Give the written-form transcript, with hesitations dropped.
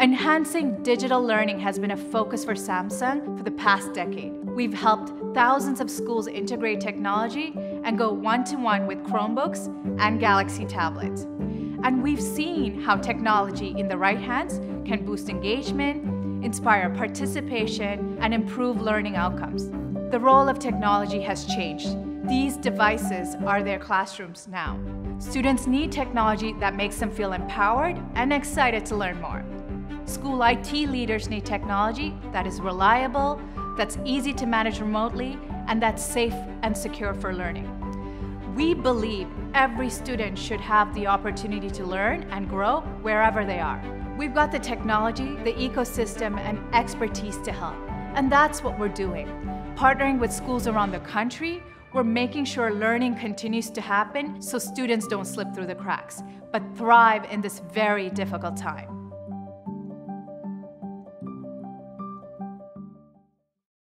Enhancing digital learning has been a focus for Samsung for the past decade. We've helped thousands of schools integrate technology and go one-to-one with Chromebooks and Galaxy tablets. And we've seen how technology in the right hands can boost engagement, inspire participation, and improve learning outcomes. The role of technology has changed. These devices are their classrooms now. Students need technology that makes them feel empowered and excited to learn more. School IT leaders need technology that is reliable, that's easy to manage remotely, and that's safe and secure for learning. We believe every student should have the opportunity to learn and grow wherever they are. We've got the technology, the ecosystem, and expertise to help. And that's what we're doing. Partnering with schools around the country, we're making sure learning continues to happen so students don't slip through the cracks, but thrive in this very difficult time.